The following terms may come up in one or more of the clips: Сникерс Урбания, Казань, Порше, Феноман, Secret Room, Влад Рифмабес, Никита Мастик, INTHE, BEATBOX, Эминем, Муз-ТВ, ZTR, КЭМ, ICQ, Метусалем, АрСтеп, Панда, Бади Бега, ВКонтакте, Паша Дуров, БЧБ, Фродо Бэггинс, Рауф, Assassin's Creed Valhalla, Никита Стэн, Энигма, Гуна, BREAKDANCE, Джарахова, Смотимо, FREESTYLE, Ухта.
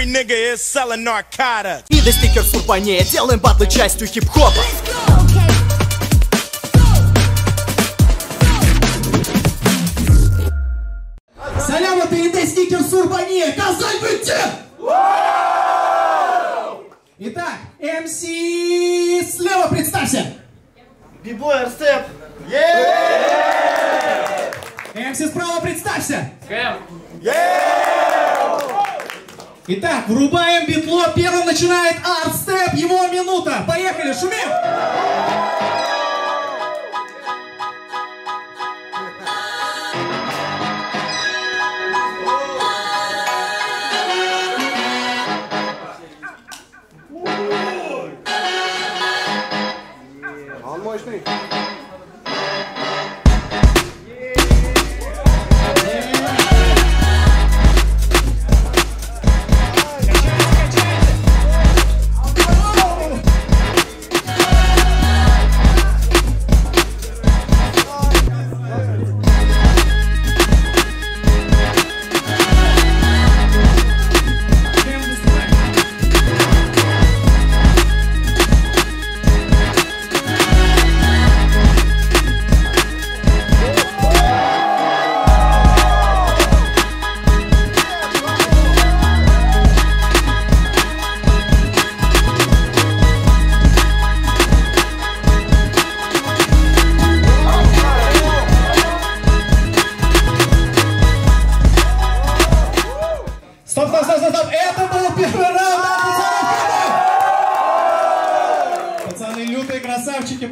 И до Сникерс Урбания делаем батлы частью хип-хопа. Саляма, передай Сникерс Урбания, Казань выйти! Итак, МС слева представься. Бибой АрСтеп. МС справа представься. КЭМ. Итак, врубаем битло. Первым начинает АрСтеп. Его минута. Поехали, шумим.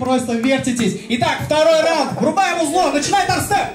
Просто вертитесь. Итак, второй раунд. Врубаем узло. Начинает АрСтеп.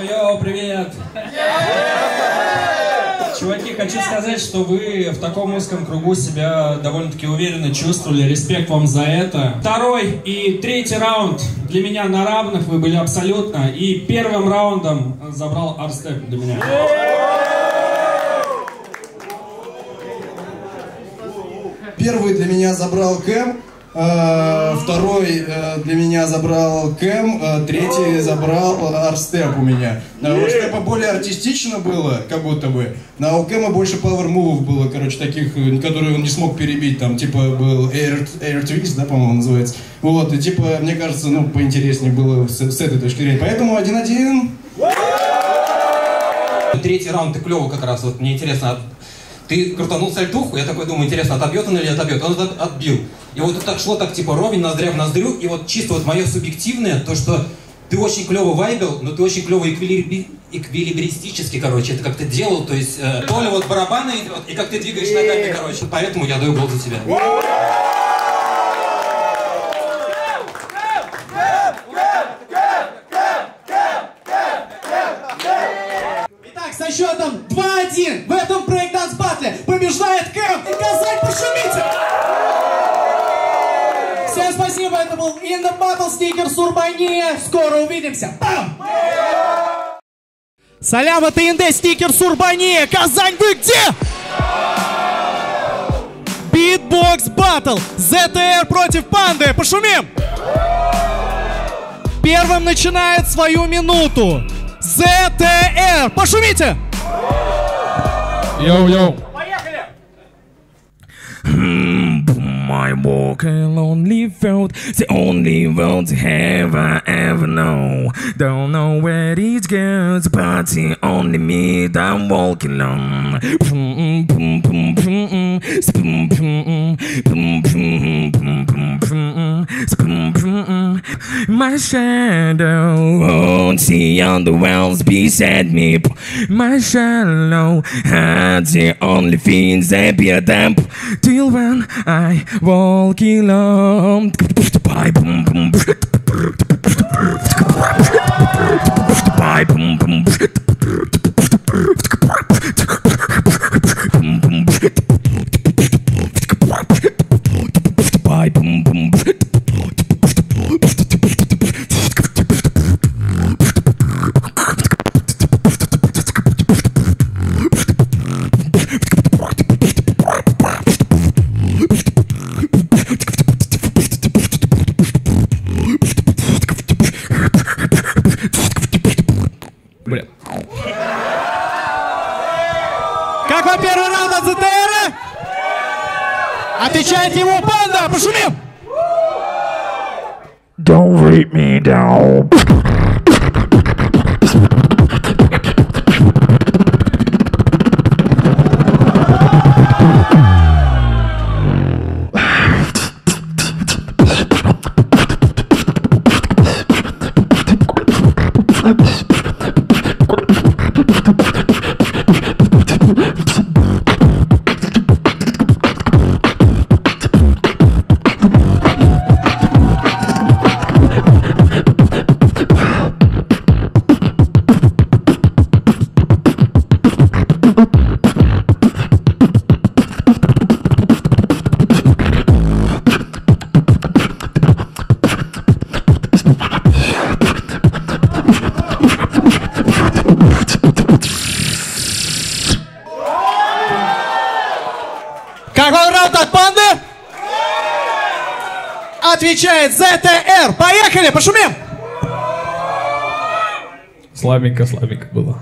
Йоу-йоу, привет! Чуваки, хочу сказать, что вы в таком узком кругу себя довольно-таки уверенно чувствовали. Респект вам за это. Второй и третий раунд для меня на равных, вы были абсолютно. И первым раундом забрал АрСтеп для меня. Первый для меня забрал КЭМ, второй для меня забрал КЭМ, третий забрал АрСтеп у меня. У АрСтепа более артистично было, как будто бы, а у КЭМа больше пауэр-мувов было, короче, таких, которые он не смог перебить, там, типа, был Air Twist, да, по-моему, называется. Вот, и типа, мне кажется, ну, поинтереснее было с этой точки зрения. Поэтому 1-1. Третий раунд ты клёво как раз, вот мне интересно. Ты крутанул сальтуху, я такой думаю, интересно, отобьет он или отобьет? Он отбил. И вот так шло, так типа ровень, ноздря в ноздрю, и вот чисто вот мое субъективное, то, что ты очень клево вайбил, но ты очень клево эквилибристически, короче, это как ты делал, то есть то ли вот барабаны идет, и как ты двигаешь ногами, короче. Поэтому я даю гол за тебя. Итак, со счетом 2-1 в этом брейкданс баттле побеждает КЭМ. Казань, пошумите! Всем спасибо, это был INTHE Battle Сникерс Урбания. Скоро увидимся. Бам! Салям, это INTHE Сникерс Урбания. Казань, вы где? Битбокс батл. ZTR против Панды. Пошумим! Первым начинает свою минуту ZTR. Пошумите! Йоу-йоу! Поехали! My walk a lonely field, the only world I ever know. Don't know where it goes, but the only me that I'm walking on. My shadow on the other worlds beside me. My shadow had the only things that be a damp till when I walk alone. Как вам первый раунд от ZTR? Отвечает ему Панда! Пошумим! Don't rip me down. Отвечает ZTR. Поехали, пошумим! Слабенько, слабенько было.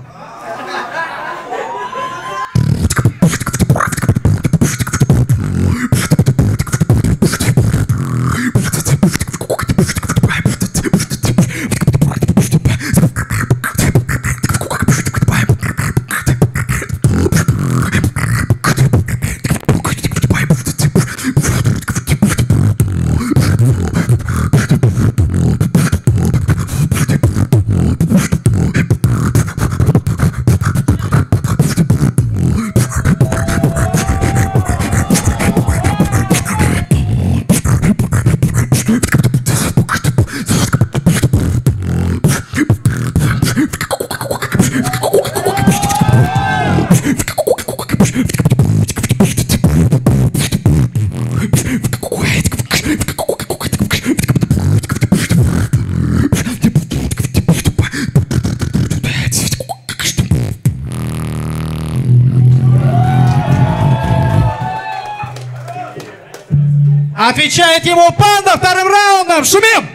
Отвечает ему Панда вторым раундом. Шумим!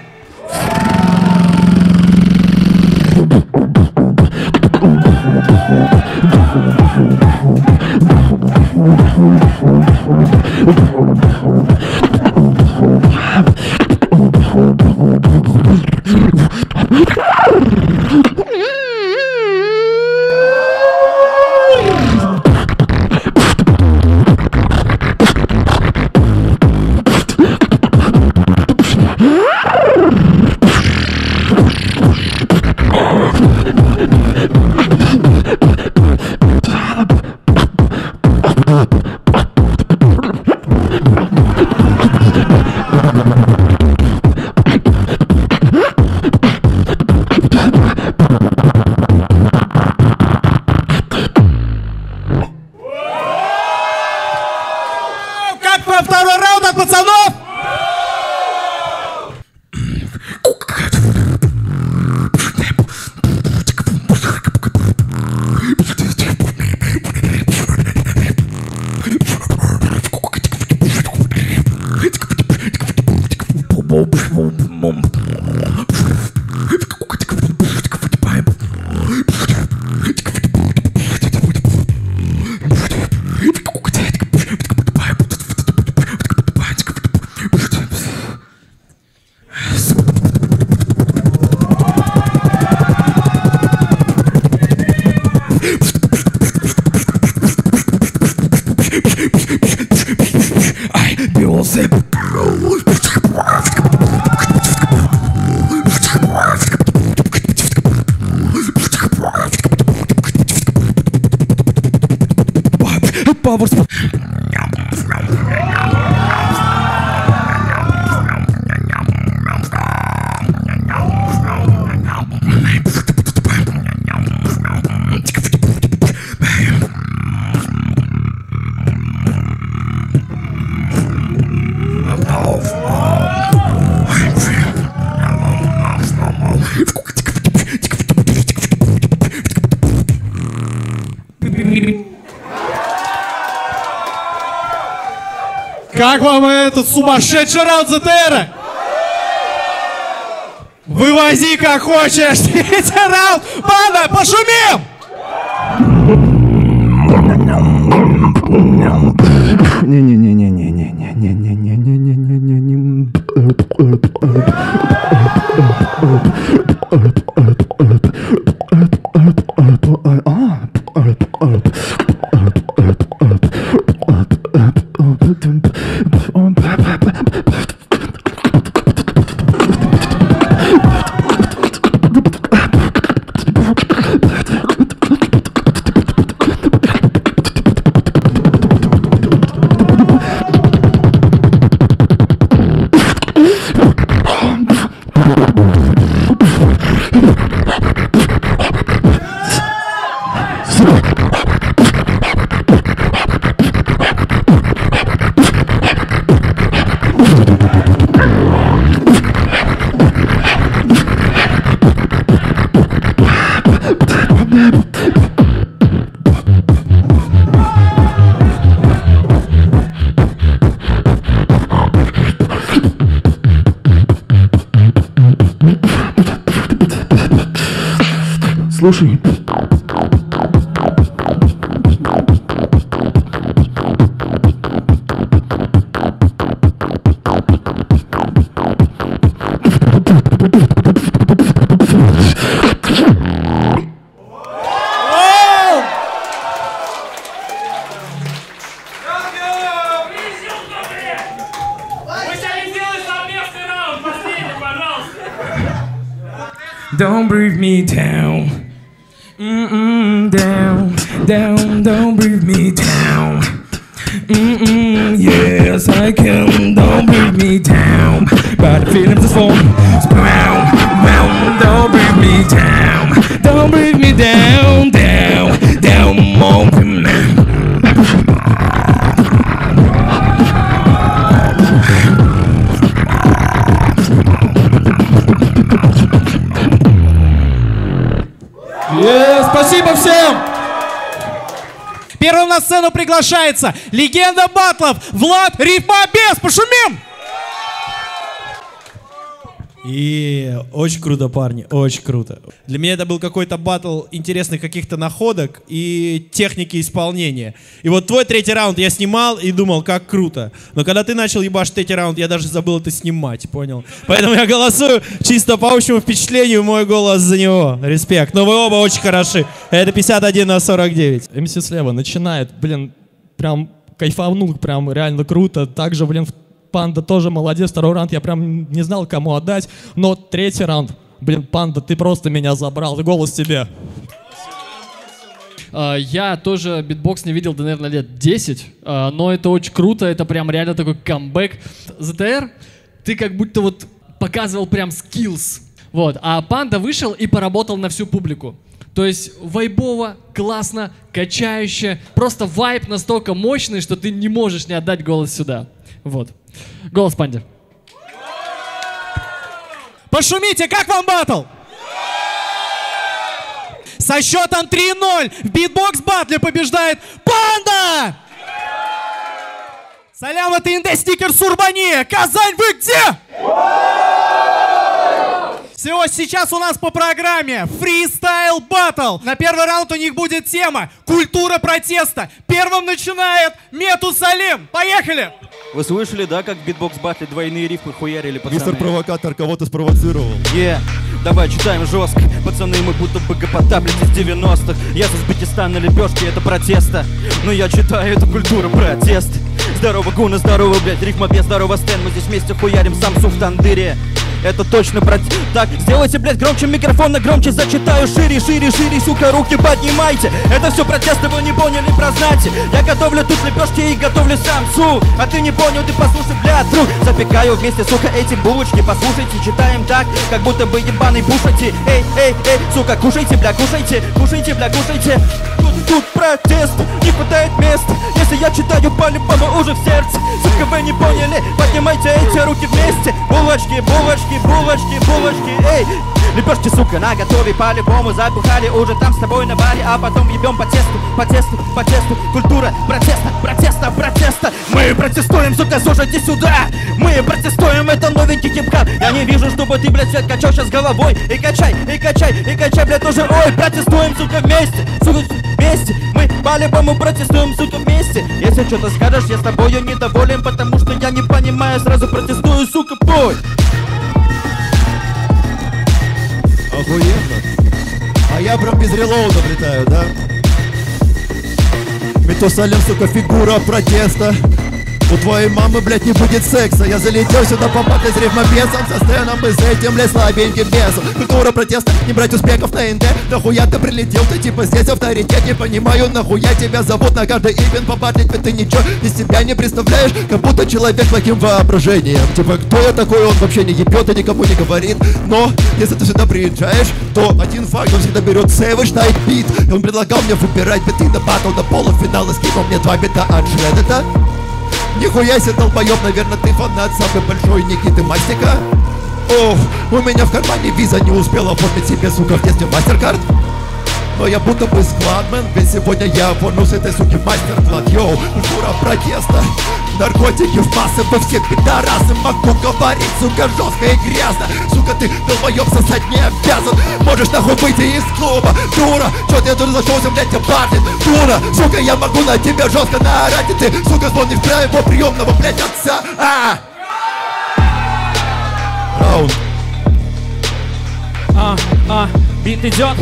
Как вам этот сумасшедший раунд ZTR? Вывози как хочешь, третий раунд, Панда, пошумим! Слушай. Don't bring me down. Down, don't bring me down. Yes, I can. Don't bring me down. But the feelings is full. Round, round. Don't bring me down. Don't bring me down, down, down. Спасибо всем! Первым на сцену приглашается легенда баттлов Влад Рифмабес. Пошумим! И очень круто, парни, очень круто. Для меня это был какой-то баттл интересных каких-то находок и техники исполнения. И вот твой третий раунд я снимал и думал, как круто. Но когда ты начал ебашить третий раунд, я даже забыл это снимать, понял? Поэтому я голосую чисто по общему впечатлению, мой голос за него. Респект. Но вы оба очень хороши. Это 51/49. МС слева начинает, блин, прям кайфанул, прям реально круто. Также, блин, Панда тоже молодец, второй раунд я прям не знал, кому отдать, но третий раунд, блин, Панда, ты просто меня забрал, голос тебе. Я тоже битбокс не видел, да, наверное, лет 10, но это очень круто, это прям реально такой камбэк. ZTR, ты как будто вот показывал прям skills, вот, а Панда вышел и поработал на всю публику. То есть вайбово, классно, качающе, просто вайб настолько мощный, что ты не можешь не отдать голос сюда. Вот. Голос Панде. Пошумите, как вам баттл? Со счетом 3-0 в битбокс-баттле побеждает Панда! Салям, это INTHE, Сникерс Урбания! Казань, вы где? Всего сейчас у нас по программе фристайл баттл. На первый раунд у них будет тема «Культура протеста». Первым начинает Метусалем. Поехали! Вы слышали, да, как в битбокс-баттле двойные рифмы хуярили, пацаны? Мистер-провокатор кого-то спровоцировал. Давай читаем жестко, пацаны, мы будто бы гопотаплить из 90-х. Я с Узбекистана, лепешки, это протеста. Но я читаю эту культуру протеста. Здорово, Гуна, здорово, блядь, Рифмабес, здорово, Стэн. Мы здесь вместе хуярим самсу в тандыре. Это точно протест. Так, сделайте, блядь, громче микрофона, громче зачитаю. Шире, шире, шире, сука, руки поднимайте. Это все протесты, вы не поняли, прознайте. Я готовлю тут лепешки и готовлю самсу. А ты не понял, ты послушай, блядь, друг. Запекаю вместе, сука, эти булочки. Послушайте, читаем так, как будто бы ебаный пушите. Эй, эй, эй, сука, кушайте, бля, кушайте. Кушайте, бля, кушайте. Тут протест, не хватает мест. Если я читаю, по-любому уже в сердце. Сука, вы не поняли, поднимайте эти руки вместе. Булочки, булочки, булочки, булочки, эй. Лепешки, сука, на готове, по-любому запухали. Уже там с тобой на баре, а потом ебем по тесту, по тесту, по тесту. Культура протеста, протеста, протеста. Мы протестуем, сука, слушайте сюда. Мы протестуем, это новенький хип-хап. Я не вижу, чтобы ты, блядь, свет качал сейчас головой. И качай, и качай, и качай, блядь, уже, ой. Протестуем, сука, вместе, сука, вместе. Мы по-любому протестуем, сука, вместе. Если что-то скажешь, я с тобою недоволен, потому что я не понимаю, сразу протестую, сука, бой. Охуенно. А я прям без релоуда влетаю, да? Метусалем, сука, фигура протеста. У твоей мамы, блядь, не будет секса. Я залетел сюда побакать с Рифмабесом, со Стэном и с этим, блядь, слабеньким бесом. Культура протеста, не брать успехов на ИНТ. Нахуя ты прилетел, ты типа здесь авторитет. Не понимаю, нахуя тебя зовут на каждый ивент побатлить. Ведь ты ничего из себя не представляешь, как будто человек с плохим воображением. Типа, кто я такой, он вообще не ебет и никому не говорит. Но, если ты сюда приезжаешь, то один факт, он всегда берет Savage Night Beat. Он предлагал мне выбирать биты на батл до полуфинала. Скинул мне 2 бита от Шреддета. Нихуя себе, долбоёб, наверное, ты фанат самый большой Никиты Мастика. Оф, у меня в кармане виза, не успела оформить себе, сука, в детстве мастер-карт. Но я будто бы складмен, ведь сегодня я оформлю с этой, суки, мастер-клад. Йоу, культура протеста, наркотики в массы, мы все пидорасы. Могу говорить, сука, жестко и грязно. Сука, ты, долбоёб, сосать не обязан. Можешь нахуй выйти из клуба, дура. Чё ты тут зашёлся, блядь, я парни, дура. Сука, я могу на тебя жестко наорать. И ты, сука, звонишь прямо приемного, блядь, отца. Раунд. Бит идет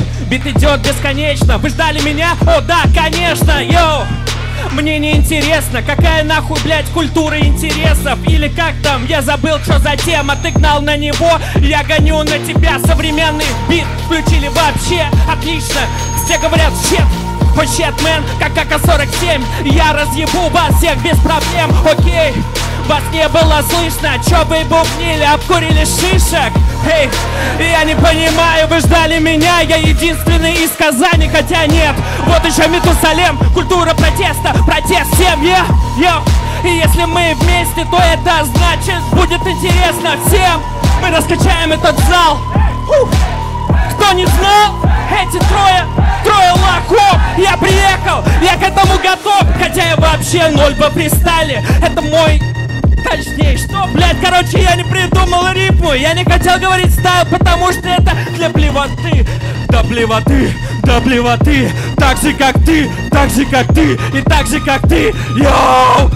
бесконечно. Вы ждали меня? О, да, конечно, йоу! Мне не интересно, какая нахуй, блядь, культура интересов. Или как там, я забыл, что за тема. Ты гнал на него, я гоню на тебя. Современный бит включили вообще, отлично. Все говорят, щет, о, щет, мэн, как АК-47. Я разъебу вас всех без проблем, окей. Вас не было слышно, чё вы бубнили, обкурили шишек? Эй, я не понимаю, вы ждали меня, я единственный из Казани, хотя нет. Вот еще Метусалем, культура протеста, протест всем, йо. И если мы вместе, то это значит будет интересно всем. Мы раскачаем этот зал. Кто не знал, эти трое лохов. Я приехал, я к этому готов, хотя я вообще ноль во фристайле. Это мой задач с ней. Что, блядь, короче, я не придумал рифму. Я не хотел говорить стайл, потому что это для плевоты. Да плевоты, да плевоты. Так же, как ты, так же, как ты. И так же, как ты, йоу.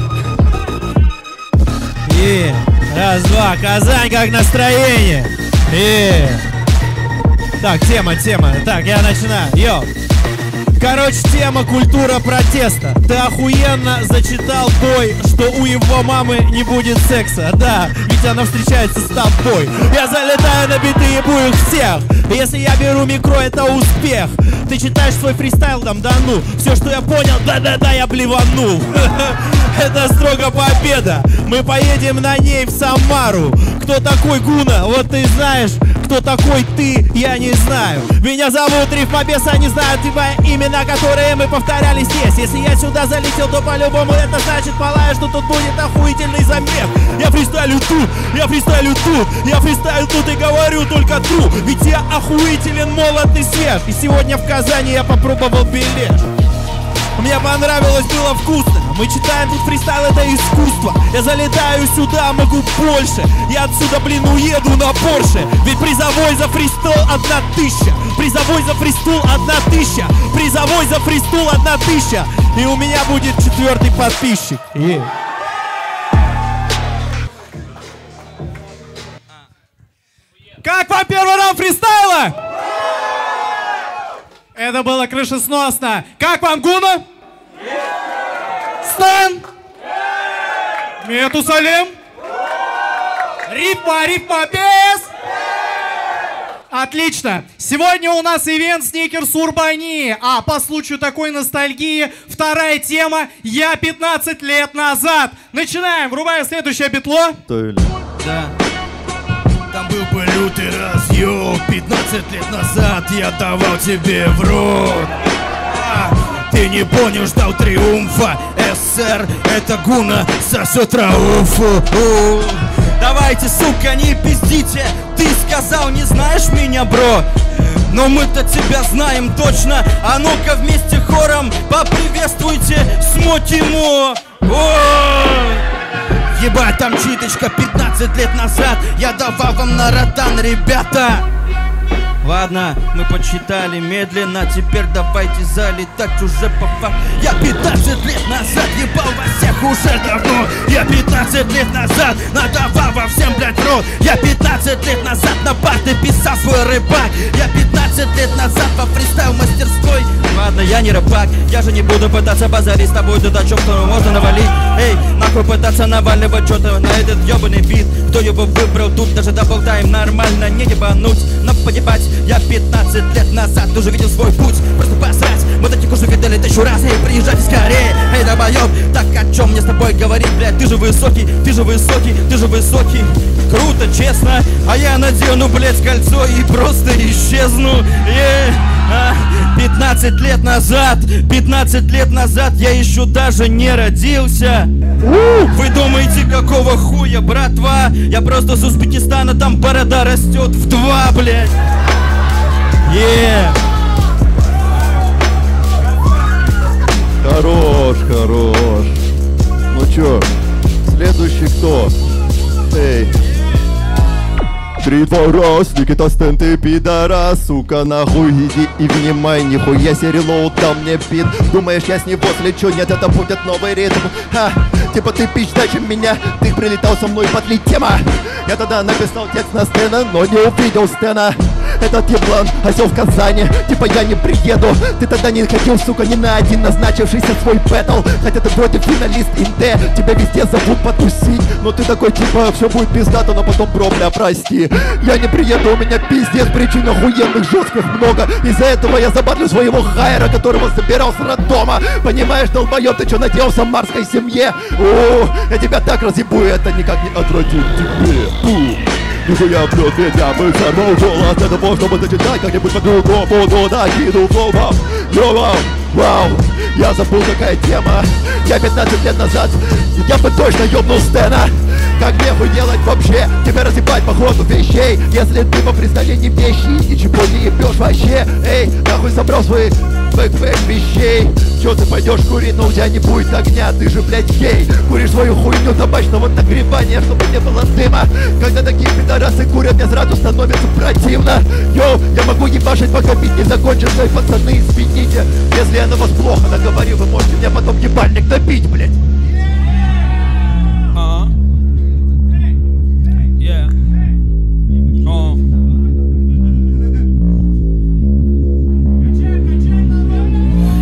И раз-два, Казань, как настроение. И... Так, тема. Так, я начинаю. Йоу. Короче, тема культура протеста. Ты охуенно зачитал бой, что у его мамы не будет секса. Да, ведь она встречается с тобой. Я залетаю на биты и буду всех. Если я беру микро, это успех. Ты читаешь свой фристайл, там, да ну. Все, что я понял, да-да-да, я блеванул. Это строго победа. Мы поедем на ней в Самару. Кто такой Гуна, вот ты знаешь. Кто такой ты, я не знаю. Меня зовут Рифмабес, они знают тебя, имена, которые мы повторяли здесь. Если я сюда залетел, то по-любому это значит, полагаю, что тут будет охуительный замех. Я фристайлю тут, я фристайлю тут, я фристайлю тут и говорю только тру. Ведь я охуителен, молод и свеж. И сегодня в Казани я попробовал бележ. Мне понравилось, было вкусно. Мы читаем тут фристайл, это искусство. Я залетаю сюда, могу больше. Я отсюда, блин, уеду на Порше. Ведь призовой за фристол 1000. Призовой за фристол 1000. Призовой за фристол 1000. И у меня будет 4-й подписчик. Yeah. Как вам первый раунд фристайла? Это было крышесносно. Как вам Гуна? Стэн? Метусалем? Рифмабес? Отлично! Сегодня у нас ивент Сникерс Урбания. А по случаю такой ностальгии вторая тема «Я 15 лет назад». Начинаем, врубая следующее битло. Да. Там был бы лютый разъёб. 15 лет назад я давал тебе в рот. Ты не понял, ждал триумфа. СССР, это Гуна сосёт Рауфу. Давайте, сука, не пиздите. Ты сказал, не знаешь меня, бро. Но мы-то тебя знаем точно. А ну-ка вместе хором поприветствуйте Смотимо. Ебать, там читочка, 15 лет назад я давал вам на ротан, ребята. Ладно, мы подсчитали медленно, теперь давайте залетать уже по факту. Я 15 лет назад ебал вас всех уже давно. Я 15 лет назад надавал во всем, блядь, рот. Я 15 лет назад на барды писал свой рыбак. Я 15 лет назад во фристайл мастерской. Ладно, я не рыбак, я же не буду пытаться базарить с тобой дудачок, которого можно навалить. Эй, нахуй пытаться наваливать что-то на этот ёбаный бит. Кто его выбрал тут, даже даблтайм нормально не ебануть, но погибать. Я 15 лет назад уже видел свой путь. Просто посрать, мы таких уже видели 1000 раз. Эй, приезжайте скорее, эй, долбоёб. Так о чем мне с тобой говорить, блядь? Ты же высокий, ты же высокий, ты же высокий. Круто, честно. А я надену, блядь, кольцо и просто исчезну. 15 лет назад, 15 лет назад я еще даже не родился. Вы думаете, какого хуя, братва? Я просто с Узбекистана, там борода растет в 2, блядь. Yeah. Хорош. Ну чё, следующий кто? Эй. 3-2 раз, Никита Стэн, ты пидорас, сука, нахуй, иди и внимай, нихуя себе релоуд дал мне бит. Думаешь, я с него слечу? Нет, это будет новый ритм. Ха, типа ты пична, чем меня, ты прилетал со мной подлить тема. Я тогда написал текст на Стэна, но не увидел Стэна. Этот еблан, осел в Казани, типа я не приеду. Ты тогда не хотел, сука, ни на один назначившийся свой бэтл. Хотя ты вроде финалист INTHE, тебя везде зовут потусить. Но ты такой, типа, все будет пиздато, но потом, бро, бля, прости. Я не приеду, у меня пиздец, причин охуенных, жестких много. Из-за этого я забатлю своего хайра, которого собирался роддома. Понимаешь, долбоёб, ты чё надеялся в марской семье? О, я тебя так разъебу, это никак не отвратит тебе. Нихуя бьет, ведь я высорвал голос для того, чтобы зачитать как-нибудь по-другому, но накину клубом. Вау, я забыл, какая тема. Я 15 лет назад, я бы точно ёбнул Стэна. Как мне хуй делать вообще? Тебя разъебать по ходу вещей. Если ты по представлению вещи, ничего не ебёшь вообще. Эй, нахуй собрал свои бэк-бэк вещей. снесет, и пойдешь курить, но у тебя не будет огня. Ты же, блядь, гей, куришь свою хуйню табачного нагревания, чтобы не было дыма. Когда такие пидорасы курят, мне сразу становится противно. Йоу, я могу ебашить, пока бить не закончишь, но и пацаны, извините, если я на вас плохо наговорил, вы можете меня потом ебальник добить, блядь.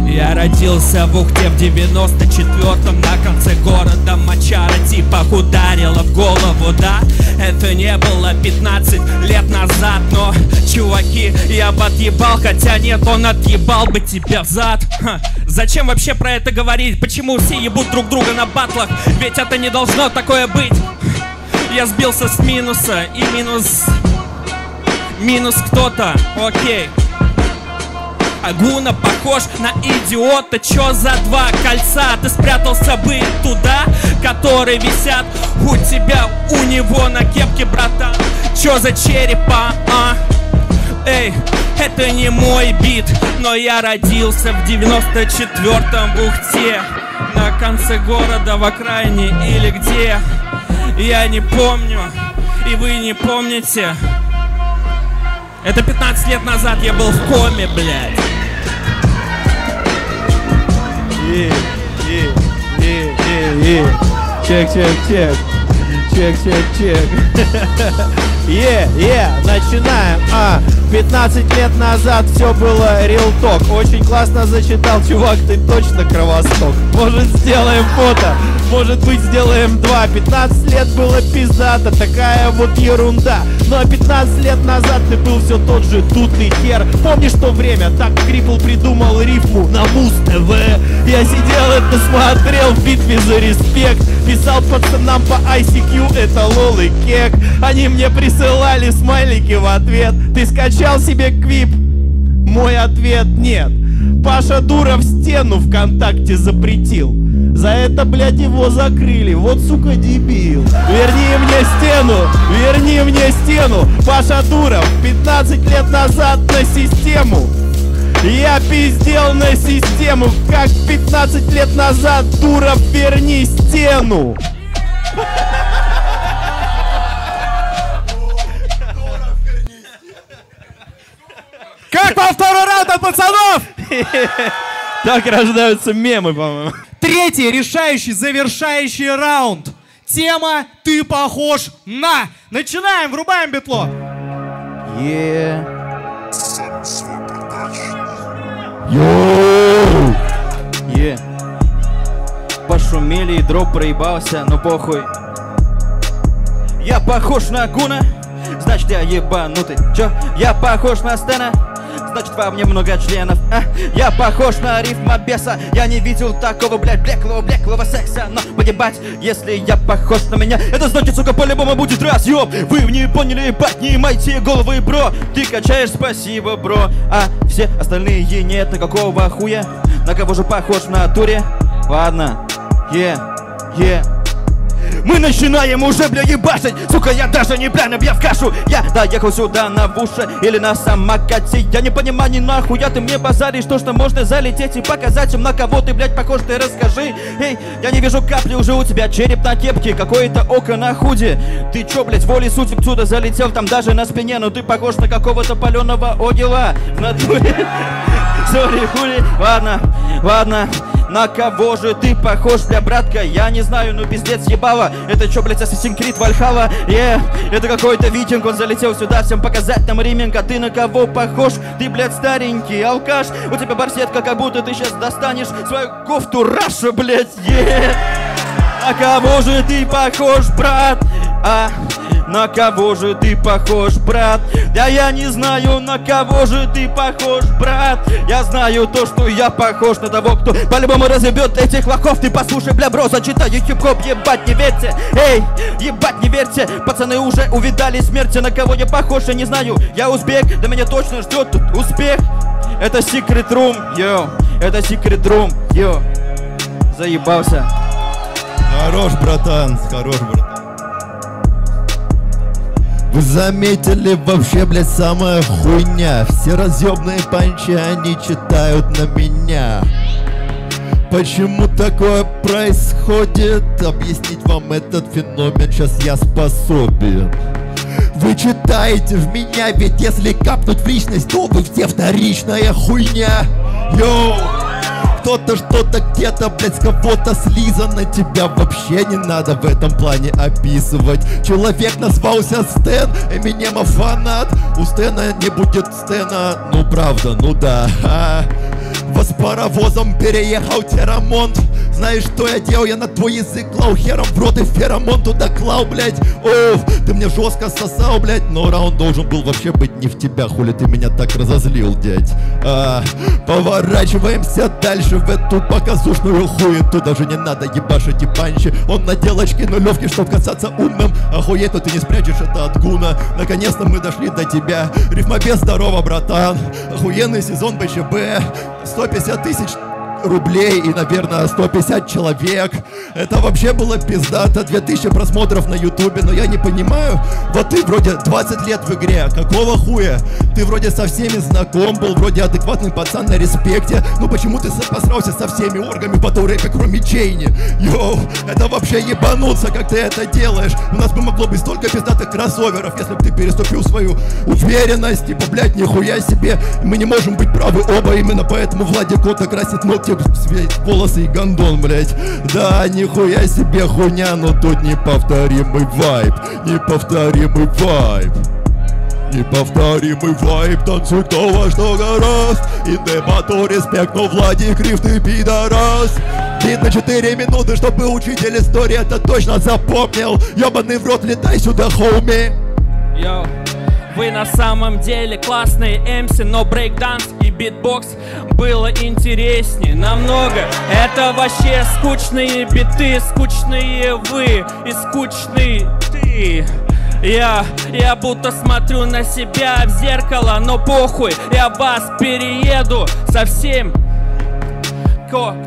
Я родился в Ухте в 94-м, на конце города мочара типа ударила в голову, да? Это не было 15 лет назад, но, чуваки, я бы отъебал, хотя нет, он отъебал бы тебя в зад. Ха. Зачем вообще про это говорить? Почему все ебут друг друга на батлах? Ведь это не должно такое быть. Я сбился с минуса, и минус кто-то, окей. А Гуна похож на идиота, чё за два кольца? Ты спрятался бы туда, которые висят у тебя, у него на кепке, братан. Чё за черепа, а? Эй, это не мой бит, но я родился в 94-м в Ухте, на конце города, в окраине или где? Я не помню, и вы не помните. Это 15 лет назад я был в коме, блядь. Чек-чек-чек. Чек-чек-чек. Начинаем. 15 лет назад все было рилток. Очень классно зачитал, чувак, ты точно кровосток. Может, сделаем фото? Может быть, сделаем два. 15 лет было пиздата, такая вот ерунда. Ну а 15 лет назад ты был все тот же тутный хер. Помнишь то время? Так Крипл придумал рифму на Муз-ТВ. Я сидел это смотрел в битве за респект. Писал пацанам по ICQ, это лол и кек. Они мне присылали смайлики в ответ. Ты скачал себе квип? Мой ответ нет. Паша Дуров стену ВКонтакте запретил. За это, блядь, его закрыли. Вот, сука, дебил. Верни мне стену, верни мне стену. Паша Дуров 15 лет назад на систему. Я пиздел на систему, как 15 лет назад. Дуров, верни стену. Как по второй раунд от пацанов? Так рождаются мемы, по-моему. Третий, решающий, завершающий раунд. Тема «Ты похож на». Начинаем, врубаем битло. Пошумели и дроп проебался, но похуй. Я похож на Гуна, значит я ебанутый. Чё? Я похож на Стэна, значит во мне много членов, а? Я похож на Рифмабеса, я не видел такого, блядь, блеклого секса. Но погибать, если я похож на меня, это значит, сука, по-любому будет разъёб. Вы не поняли, ебать, не майте головы, бро. Ты качаешь, спасибо, бро. А все остальные нет, на какого хуя? На кого же похож в натуре? Ладно, мы начинаем уже, бля, ебашить. Сука, я даже не пьяным, я в кашу. Я доехал сюда на вуше или на самокате. Я не понимаю, ни нахуя ты мне базаришь. То, что можно залететь и показать им, на кого ты, блядь, похож, ты расскажи. Эй, я не вижу капли, уже у тебя череп на кепке, какое-то око на худе. Ты чё, блядь, волей сути отсюда залетел, там даже на спине. Но ты похож на какого-то паленого огила. В натуре. Сори, хули. Ладно. На кого же ты похож, бля, братка? Я не знаю, ну пиздец, ебало. Это чё, блядь, Assassin's Creed Valhalla? Это какой-то викинг, он залетел сюда всем показать там риминг. А ты на кого похож? Ты, блядь, старенький алкаш. У тебя барсетка, как будто ты сейчас достанешь свою кофту Раша, блядь, На кого же ты похож, брат? На кого же ты похож, брат? Да я не знаю, на кого же ты похож, брат. Я знаю то, что я похож на того, кто по-любому разъебет этих лохов. Ты послушай, бля, бро, зачитаю хип-хоп, ебать, не верьте. Эй, ебать, не верьте. Пацаны уже увидали смерти. На кого я похож, я не знаю. Я узбек, да меня точно ждет тут успех. Это Secret Room, йо. Это Secret Room, йо. Заебался. Хорош, братан, хорош, братан. Вы заметили вообще, блядь, самая хуйня? Все разъебные панчи они читают на меня. Почему такое происходит? Объяснить вам этот феномен сейчас я способен. Вы читаете в меня, ведь если капнуть в личность, то вы все вторичная хуйня. Йоу! Кто-то что-то где-то, блять, с кого-то слизано. Тебя вообще не надо в этом плане описывать. Человек назвался Стэн, Эминема фанат. У Стэна не будет Стэна, ну правда, ну да. Вас паровозом переехал Терамонт. Знаешь, что я делал? Я на твой язык клал хером в рот и феромон туда клал, блять. Оф, ты мне жестко сосал, блять. Но раунд должен был вообще быть не в тебя. Хули ты меня так разозлил, дядь. Поворачиваемся дальше в эту показушную хуету. Даже не надо ебашить и панчи. Он на делочки нулевки, чтоб касаться умным. Охуеть, но ты не спрячешь это от Гуна. Наконец-то мы дошли до тебя. Рифмабес, здорово, братан. Охуенный сезон БЧБ. 150 тысяч рублей и, наверное, 150 человек. Это вообще было пиздато. 2000 просмотров на ютубе. Но я не понимаю, вот ты вроде 20 лет в игре, какого хуя? Ты вроде со всеми знаком был, вроде адекватный пацан на респекте. Ну почему ты посрался со всеми оргами по турэпе, кроме Чейни? Йоу, это вообще ебануться, как ты это делаешь. У нас бы могло быть столько пиздатых кроссоверов, если бы ты переступил свою уверенность. Типа, блядь, нихуя себе. Мы не можем быть правы оба, именно поэтому Владик Кота красит ногти, волосы и гондон, блять. Да, нихуя себе хуйня, но тут неповторимый вайб. Неповторимый вайб. Неповторимый вайб, танцуй кто во что гораст. Интемату респект, но Владик Риф, ты пидорас. Видно 4 минуты, чтобы учитель истории это точно запомнил. Ёбаный в рот, летай сюда, хоуми. Йоу. Вы на самом деле классные эмси, но брейкданс и битбокс было интереснее намного. Это вообще скучные биты, скучные вы и скучный ты. Я будто смотрю на себя в зеркало, но похуй, я вас перееду совсем.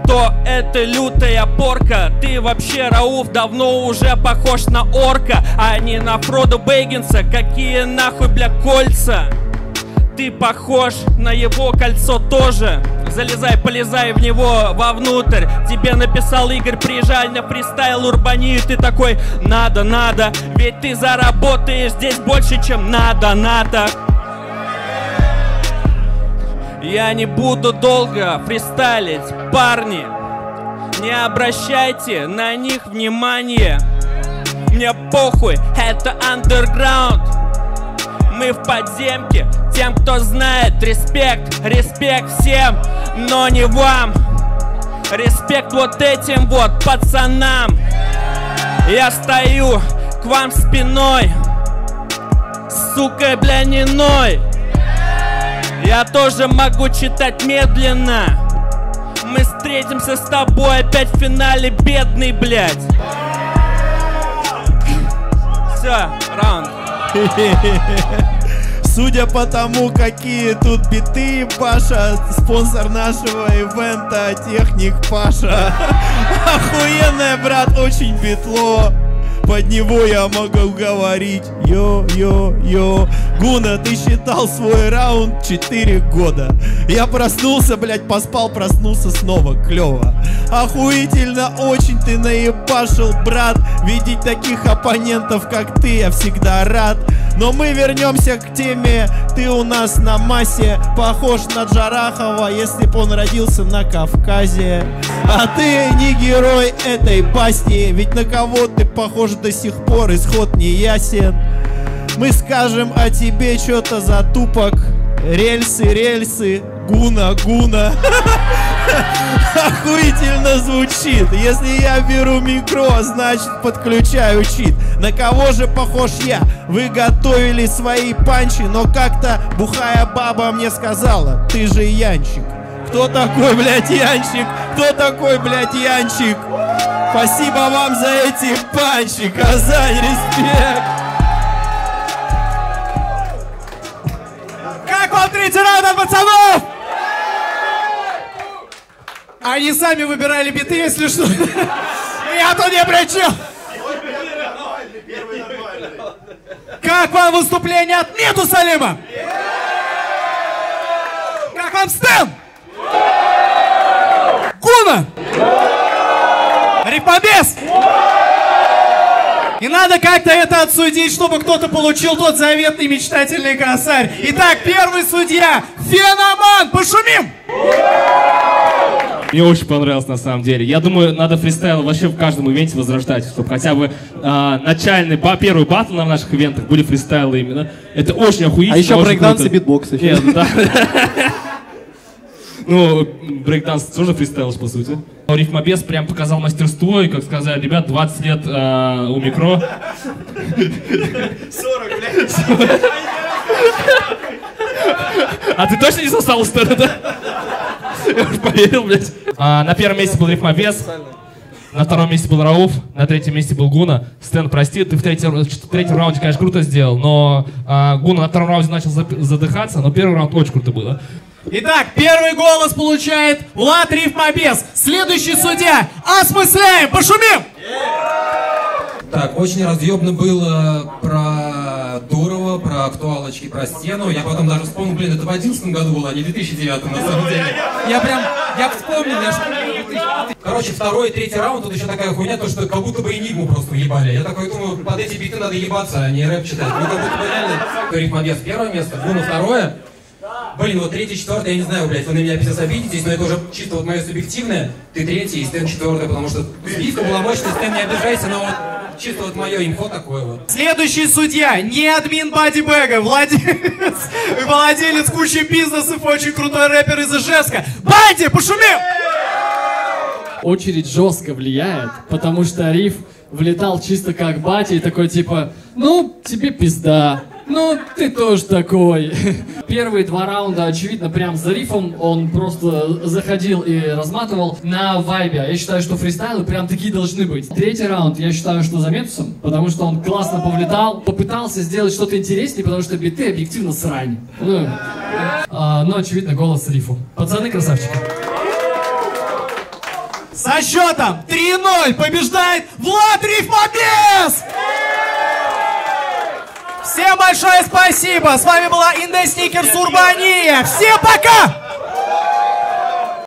Кто это лютая порка? Ты вообще, Рауф, давно уже похож на орка, а не на Фродо Бэггинса. Какие нахуй, бля, кольца? Ты похож на его кольцо тоже. Залезай, полезай в него вовнутрь. Тебе написал Игорь, приезжай на фристайл Урбанию. Ты такой, надо, надо, ведь ты заработаешь здесь больше, чем надо, надо. Я не буду долго фристайлить, парни. Не обращайте на них внимания. Мне похуй, это андерграунд. Мы в подземке. Тем, кто знает, респект, респект всем, но не вам. Респект вот этим вот пацанам. Я стою к вам спиной. Сука, бля, не ной. Я тоже могу читать медленно. Мы встретимся с тобой опять в финале, бедный, блядь. Все, раунд. Судя по тому, какие тут биты, Паша, спонсор нашего ивента, техник Паша. Охуенное, брат, очень битло. Под него я могу говорить. Йо-йо-йо. Гуна, ты считал свой раунд 4 года. Я проснулся, блять, поспал, проснулся снова. Клево. Охуительно очень ты наебашил, брат. Видеть таких оппонентов, как ты, я всегда рад. Но мы вернемся к теме. Ты у нас на массе. Похож на Джарахова, если бы он родился на Кавказе. А ты не герой этой басни. Ведь на кого ты похож до сих пор, исход не ясен. Мы скажем о тебе что-то за тупок. Рельсы, рельсы, Гуна, Гуна. Охуительно звучит. Если я беру микро, значит подключаю чит. На кого же похож я? Вы готовили свои панчи, но как-то бухая баба мне сказала, ты же Янчик. Кто такой, блядь, Янчик? Кто такой, блядь, Янчик? Спасибо вам за эти панчи, Казань, респект! Как вам третий раунд от пацанов? Они сами выбирали биты, если что. Я тут не причем. Как вам выступление от Метусалема? Как вам Стэн? Гуна? Рифмабес! И надо как-то это отсудить, чтобы кто-то получил тот заветный мечтательный косарь. Итак, первый судья Феноман! Пошумим! Мне очень понравилось, на самом деле. Я думаю, надо фристайл вообще в каждом ивенте возрождать, чтобы хотя бы начальный, первый батл на наших ивентах были фристайлы именно. Это очень охуительно. А еще брейкданс и битбокс еще. Ну, брейкданс тоже фристайл, по сути. Рифмабес прям показал мастерство, и, как сказали, ребят, 20 лет у микро. 40, блядь. 40. А ты точно не сосал с стороны, да? Я уже поверил, блядь. На первом месте был Рифмабес, на втором месте был Рауф, на третьем месте был Гуна. Стэн, прости, ты в третьем раунде, конечно, круто сделал, но Гуна на втором раунде начал задыхаться, но первый раунд очень круто было. Итак, первый голос получает Влад Рифмабес. Следующий судья. Осмысляем, пошумим! Так, очень разъебно было про Дурова, про актуалочки, про стену. Я потом даже вспомнил, блин, это в 2011 году было, а не в 2009 на самом деле. Я вспомнил, я вспомнил. Короче, второй и третий раунд, тут еще такая хуйня, то что как будто бы Энигму просто уебали. Я такой думаю, под эти биты надо ебаться, а не рэп читать. Ну, как будто бы реально. Рифмабес первое место, Гуна второе. Блин, вот третий, четвертый, я не знаю, блядь, вы на меня писать обидитесь, но это уже чисто вот мое субъективное. Ты третий и Стэн четвертый, потому что сбивка была мощная, Стэн, не обижайся, но вот чисто вот мое имхо такое вот. Следующий судья, не админ Бади Бега, владелец кучи бизнесов, очень крутой рэпер из Ижевска. Бади, пошумим! Очередь жестко влияет, потому что Риф влетал чисто как батя и такой типа, ну, тебе пизда. Ну, ты тоже такой. Первые два раунда, очевидно, прям за рифом он просто заходил и разматывал на вайбе. Я считаю, что фристайлы прям такие должны быть. Третий раунд, я считаю, что за Метусом, потому что он классно повлетал, попытался сделать что-то интереснее, потому что биты объективно срань. Ну, но, очевидно, голос рифу. Пацаны, красавчики. Со счетом 3-0 побеждает Влад Рифмабес! Всем большое спасибо! С вами была INTHE Сникерс Урбания! Всем пока!